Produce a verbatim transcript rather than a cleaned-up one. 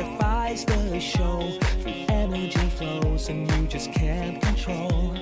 electrifies the show. Free energy flows and you just can't control.